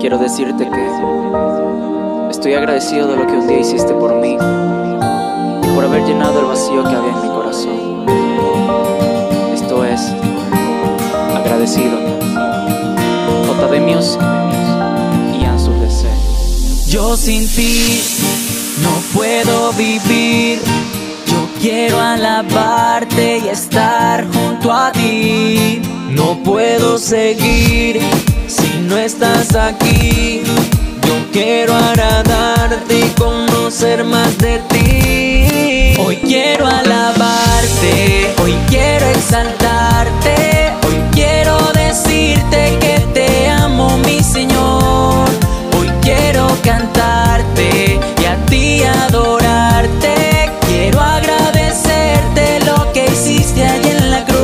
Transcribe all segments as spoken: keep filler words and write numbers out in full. Quiero decirte que estoy agradecido de lo que un día hiciste por mí y por haber llenado el vacío que había en mi corazón. Esto es agradecido. J D Music y Ansus D C. Yo sin ti no puedo vivir. Yo quiero alabarte y estar junto a ti. No puedo seguir si no estás aquí. Yo quiero agradarte y conocer más de ti. Hoy quiero alabarte, hoy quiero exaltarte, hoy quiero decirte que te amo, mi Señor. Hoy quiero cantarte y a ti adorarte. Quiero agradecerte lo que hiciste allí en la cruz.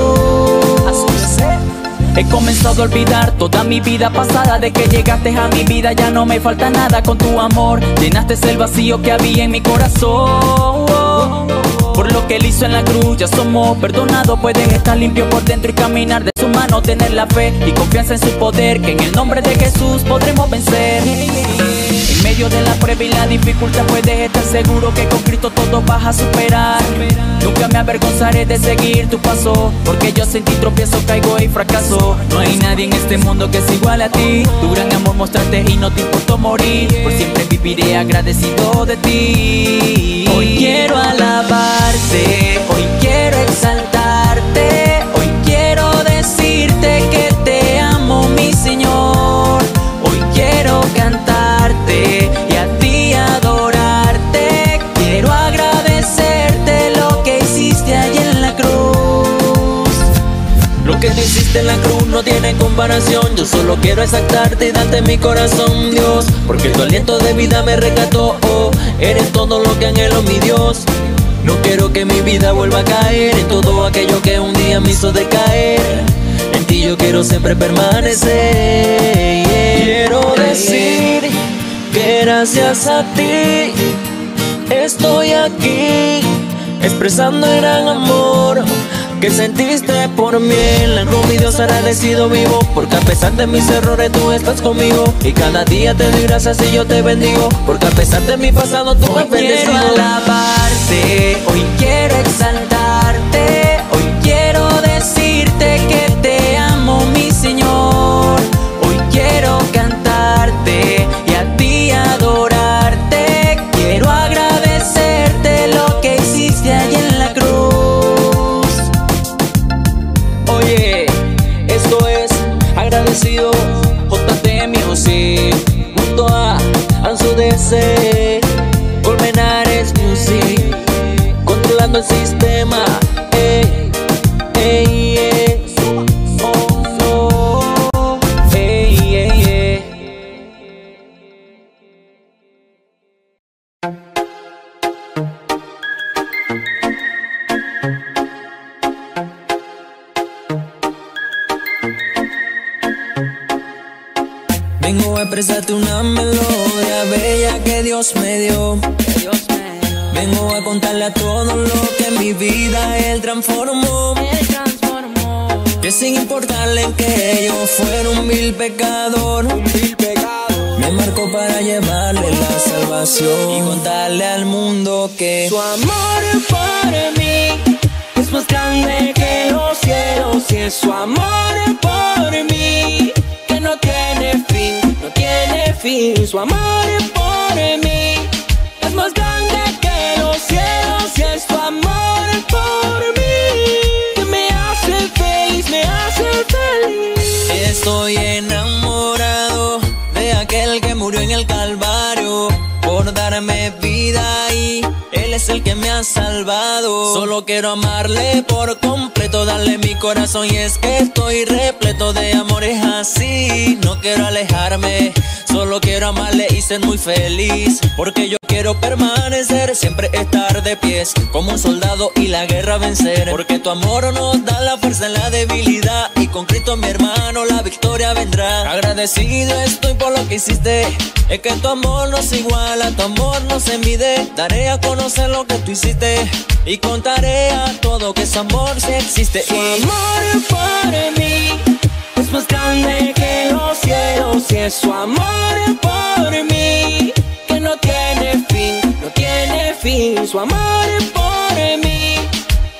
He comenzado a olvidar toda mi vida pasada. De que llegaste a mi vida ya no me falta nada. Con tu amor llenaste el vacío que había en mi corazón. Por lo que él hizo en la cruz ya somos perdonados. Pueden estar limpios por dentro y caminar de su mano. Tener la fe y confianza en su poder, que en el nombre de Jesús podremos vencer. En medio de la prueba y la dificultad puedes estar seguro que con Cristo todo vas a superar. Nunca me avergonzaré de seguir tu paso, porque yo sin ti tropiezo, caigo y fracaso. No hay nadie en este mundo que es igual a ti. Tu gran amor mostraste y no te importó morir. Por siempre viviré agradecido de ti. Hoy quiero alabarte, hoy quiero exaltarte, hoy quiero decirte que te amo, mi Señor. Hoy quiero cantarte y a ti adorarte. Quiero agradecerte lo que hiciste allí en la cruz. Lo que tú hiciste en la cruz no tiene comparación. Yo solo quiero exaltarte y darte mi corazón, Dios, porque tu aliento de vida me rescató. Oh, eres todo lo que anhelo, mi Dios. No quiero que mi vida vuelva a caer en todo aquello que un día me hizo decaer. En ti yo quiero siempre permanecer. Quiero decir que gracias a ti estoy aquí, expresando el gran amor que sentiste por mí. En la cruz, mi Dios, agradecido vivo, porque a pesar de mis errores tú estás conmigo. Y cada día te doy gracias y yo te bendigo, porque a pesar de mi pasado tú me has bendecido. Hoy quiero alabarte, hoy quiero exaltarte, hoy quiero decirte que te amo, mi Señor. Hoy quiero cantarte y a ti adorarte. Quiero agradecerte lo que hiciste allí en la cruz. Agradecido, J D Music, junto a Ansus D C, Colmenares Music, controlando el sistema. Ey, ey, ey, oh, oh, ey, ey, ey. Vengo a expresarte una melodía bella que Dios me dio. Vengo a contarle a todo lo que en mi vida Él transformó. Que sin importarle que yo fuera un vil pecador, me marcó para llevarle la salvación y contarle al mundo que su amor para mí es más grande que los cielos. Y es su amor por mí que no tiene fin. No tiene fin, su amor por mí es más grande que los cielos. Y es tu amor por mí que me hace feliz, me hace feliz. Estoy enamorado de aquel que murió en el Calvario por darme vida, y Él es el que me ha salvado. Solo quiero amarle por completo, darle mi corazón, y es que estoy repleto de amores así. No quiero alejarme, solo quiero amarle y ser muy feliz, porque yo quiero permanecer, siempre estar de pies como un soldado y la guerra vencer. Porque tu amor nos da la fuerza en la debilidad, y con Cristo mi hermano la victoria vendrá. Agradecido estoy por lo que hiciste, es que tu amor no se iguala, tu amor no se mide. Daré a conocer lo que tú hiciste y contaré a todo que su amor sí existe. Su amor por mí es su amor por mí, que no tiene fin, no tiene fin. Su amor por mí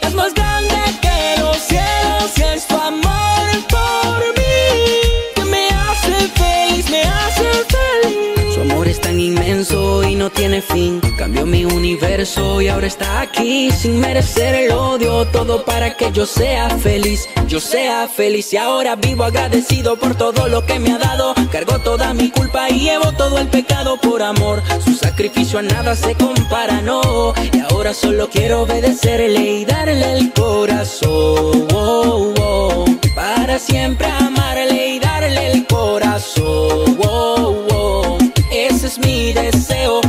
es más grande que los cielos. Y es tu amor por mí que me hace feliz, me hace feliz. Su amor es tan inmenso y no tiene fin. Cambió mi universo y ahora está aquí. Sin merecer el odio, todo para que yo sea feliz, yo sea feliz. Y ahora vivo agradecido por todo lo que me ha dado. Cargo toda mi culpa y llevo todo el pecado por amor. Su sacrificio a nada se compara, no. Y ahora solo quiero obedecerle y darle el corazón, oh, oh. Para siempre amarle y darle el corazón, oh, oh. Ese es mi deseo,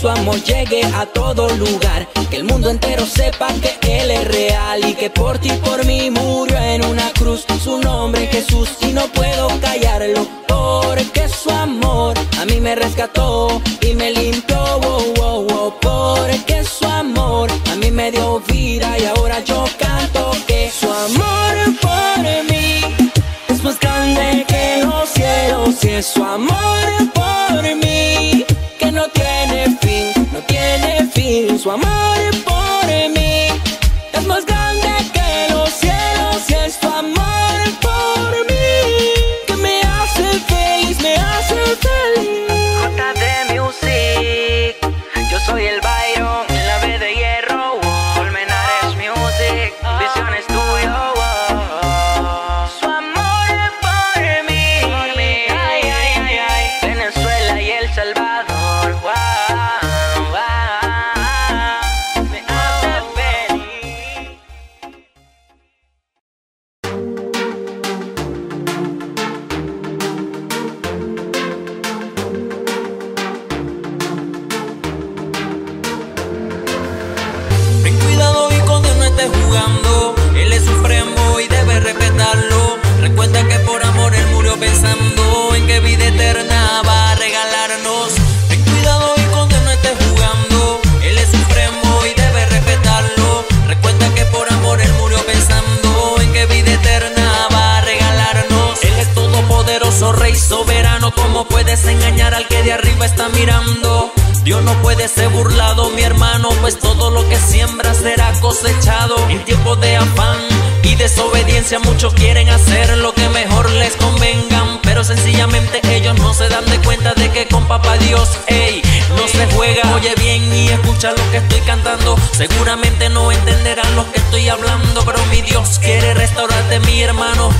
su amor llegue a todo lugar, que el mundo entero sepa que Él es real y que por ti, por mí murió en una cruz. Su nombre es Jesús y no puedo callarlo, porque su amor a mí me rescató y me limpió, oh, oh, oh, porque su amor a mí me dio vida y ahora yo canto que su amor por mí es más grande que los cielos. Y es su amor por mí que no tiene fin, no tiene fin. Su amor por mí es más grande que los cielos. Y es tu amor por mí que me hace feliz, me hace feliz. J D Music, yo soy el Byron, la B de hierro, wow. Colmenares Music, oh. Visión Estudio, wow. Su amor por mí, por mí. Ay, ay, ay, ay. Venezuela y El Salvador. Jugando, él es supremo y debe respetarlo. Recuerda que por amor él murió pensando en que vida eterna va a regalarnos. Ten cuidado y con Dios no estés jugando, él es supremo y debe respetarlo. Recuerda que por amor él murió pensando en que vida eterna va a regalarnos. Él es todopoderoso, rey soberano. ¿Cómo puedes engañar al que de arriba está mirando? Dios no puede ser burlado, mi hermano, pues todo lo que siembra será cosechado. En tiempos de afán y desobediencia muchos quieren hacer lo que mejor les convengan, pero sencillamente ellos no se dan de cuenta de que con papá Dios, ey, no se juega. Oye bien y escucha lo que estoy cantando, seguramente no entenderán lo que estoy hablando, pero mi Dios quiere restaurarte, mi hermano.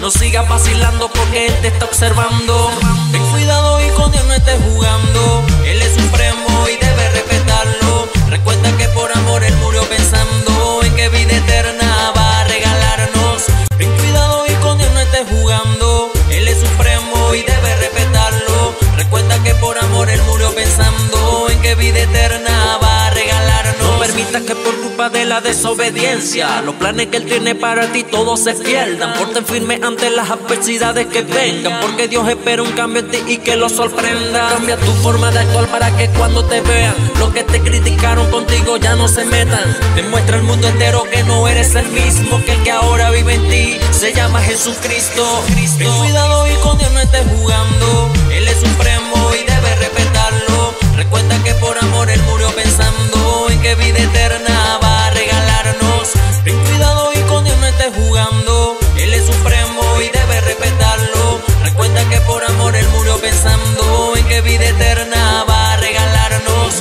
No sigas vacilando porque Él te está observando. Ten cuidado y con Dios no estés jugando, Él es supremo y debes respetarlo. Recuerda que por amor Él murió pensando en que vida eterna va a regalarnos. Ten cuidado y con Dios no estés jugando, Él es supremo y debes respetarlo. Recuerda que por amor Él murió pensando en que vida eterna va a regalarnos. No permitas que por culpa de la desobediencia los planes que Él tiene para ti todos se pierdan. Ponte firme ante las adversidades que vengan, porque Dios espera un cambio en ti y que lo sorprenda. Cambia tu forma de actuar para que cuando te vean los que te criticaron contigo ya no se metan. Demuestra al mundo entero que no eres el mismo, que el que ahora vive en ti se llama Jesucristo. Ten cuidado y con Dios no estés jugando, Él es supremo y debes respetarlo. Recuerda que por amor Él murió pensando en que vida eterna va a regalarnos. Ten cuidado y con Dios no estés jugando, Él es supremo y debes respetarlo. Recuerda que por amor Él murió pensando en que vida eterna va a regalarnos.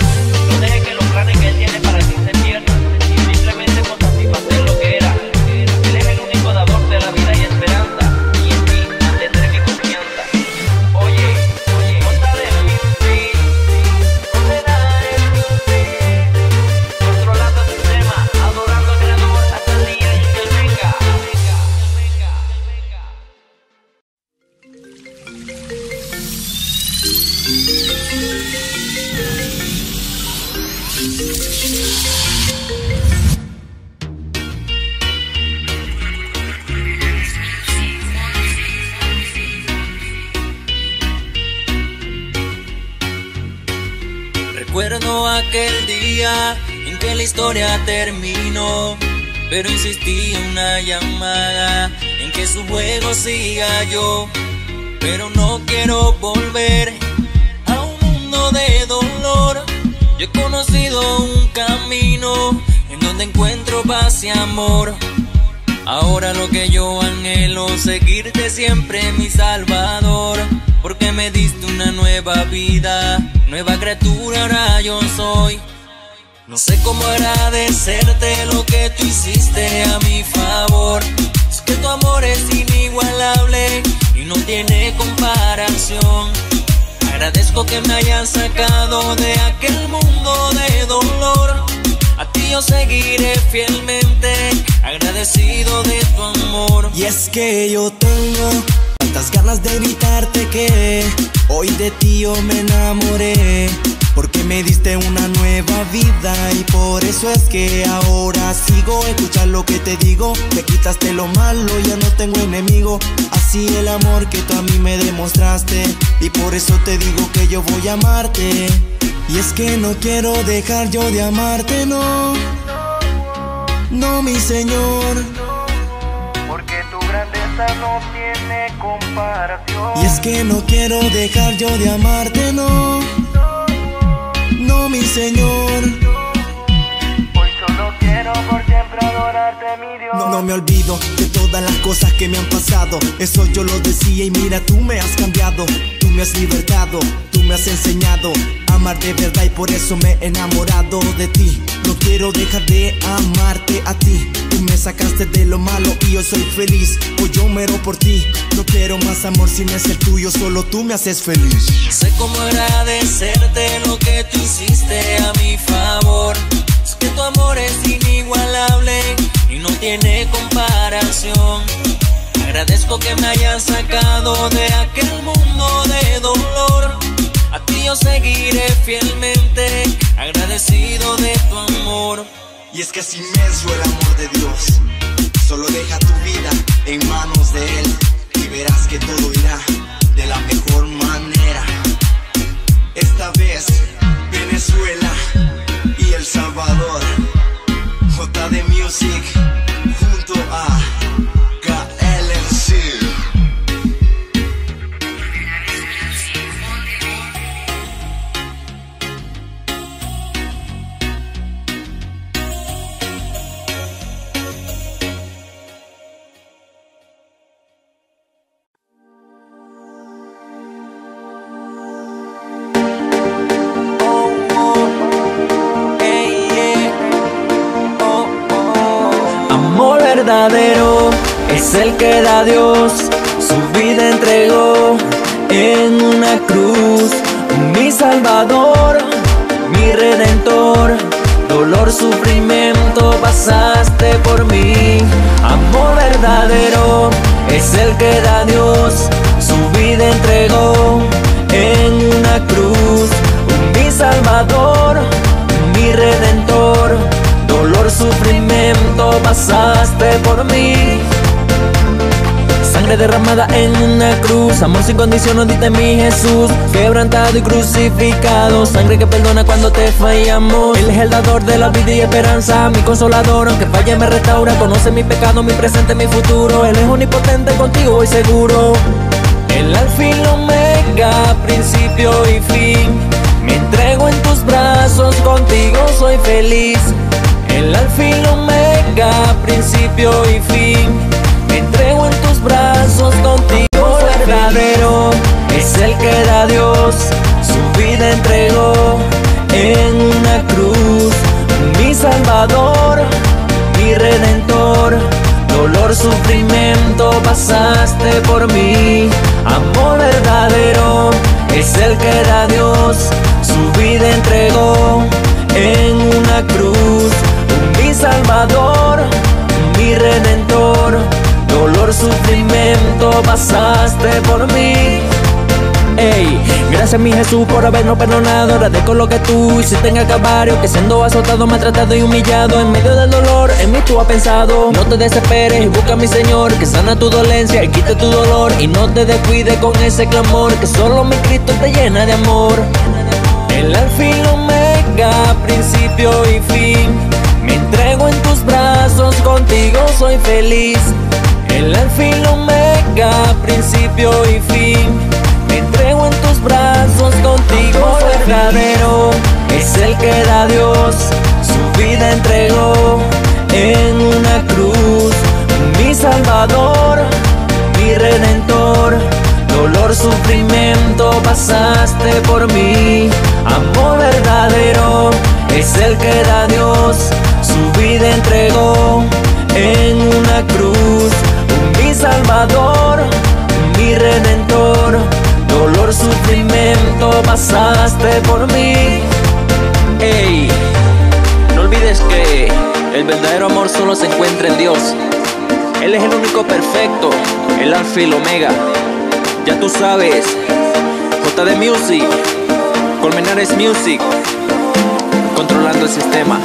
No dejes que los planes que Él tiene para ti se pierdan, simplemente con satisfacer lo que era. Él es el único dador de la vida y esperanza, y en ti tendré mi confianza. Oye, oye, contra de mí, sí, condenar el sí, controlando el sistema, adorando al Creador hasta el día en que Él venga. Recuerdo aquel día en que la historia terminó, pero insistí en una llamada en que su juego siga yo. pero no quiero volver a un mundo de dolor. Yo he conocido un camino en donde encuentro paz y amor. Ahora lo que yo anhelo, seguirte siempre, mi Salvador, porque me diste una nueva vida, nueva criatura ahora yo soy. No sé cómo agradecerte lo que tú hiciste a mi favor. Es que tu amor es inigualable y no tiene comparación. Agradezco que me hayan sacado de aquel mundo de dolor. A ti yo seguiré fielmente, agradecido de tu amor. Y es que yo tengo tantas ganas de evitarte que hoy de ti yo me enamoré, porque me diste una nueva vida y por eso es que ahora sigo. Escuchar lo que te digo, me quitaste lo malo, ya no tengo enemigo. Así el amor que tú a mí me demostraste, y por eso te digo que yo voy a amarte. Y es que no quiero dejar yo de amarte, no, no mi Señor, porque tu grandeza no tiene comparación. Y es que no quiero dejar yo de amarte, no, no mi Señor. Hoy solo quiero por siempre adorarte, mi Dios. No, no me olvido de todas las cosas que me han pasado. Eso yo lo decía y mira, tú me has cambiado. Tú me has libertado, tú me has enseñado a amar de verdad y por eso me he enamorado de ti. No quiero dejar de amarte a ti. Tú me sacaste de lo malo y yo soy feliz, pues yo muero por ti. No quiero más amor si no es el tuyo, solo tú me haces feliz. Sé cómo agradecerte lo que tú hiciste a mi favor. Es que tu amor es inigualable y no tiene comparación. Agradezco que me hayas sacado de aquel mundo de dolor. A ti yo seguiré fielmente, agradecido de tu amor. Y es que es inmenso el amor de Dios. Solo deja tu vida en manos de Él y verás que todo irá de la mejor manera. Esta vez Venezuela y El Salvador, J D Music junto a K L M C. Es el que da a Dios, su vida entregó en una cruz. Mi Salvador, mi Redentor, dolor, sufrimiento pasaste por mí. Amor verdadero es el que da a Dios, su vida entregó en una cruz. Mi Salvador, mi Redentor, dolor, sufrimiento pasaste por mí. Sangre derramada en una cruz, amor sin condición nos diste, mi Jesús, quebrantado y crucificado. Sangre que perdona cuando te fallamos. Él es el dador de la vida y esperanza, mi consolador, aunque falle me restaura. Conoce mi pecado, mi presente, mi futuro. Él es omnipotente, contigo voy seguro. El alfa y el omega, principio y fin. Me entrego en tus brazos, contigo soy feliz. El alfa y el omega, principio y fin. Me entrego en tus brazos, contigo verdadero. Es el que da a Dios, su vida entregó en una cruz. Mi Salvador, mi Redentor, dolor, sufrimiento pasaste por mí. Amor verdadero, es el que da a Dios, su vida entregó en una cruz. Mi Salvador, mi Redentor, dolor, sufrimiento pasaste por mí. Ey, gracias mi Jesús por habernos perdonado. Agradezco lo que tú hiciste en el Calvario, que siendo azotado, maltratado y humillado, en medio del dolor, en mí tú has pensado. No te desesperes y busca a mi Señor, que sana tu dolencia y quite tu dolor. Y no te descuides con ese clamor, que solo mi Cristo te llena de amor. El alfa y el omega, principio y fin. Me entrego en tus brazos, contigo soy feliz. El alfa y el omega, principio principio y fin. Me entrego en tus brazos, contigo verdadero. Es el que da Dios, su vida entregó en una cruz. Mi Salvador, mi Redentor, dolor, sufrimiento pasaste por mí. Amor verdadero, es el que da Dios, su vida entregó en una cruz. Mi Salvador, mi Redentor, dolor, sufrimiento pasaste por mí. Hey, no olvides que el verdadero amor solo se encuentra en Dios. Él es el único perfecto, el alfa y el omega. Ya tú sabes, J D Music, Colmenares Music, controlando el sistema.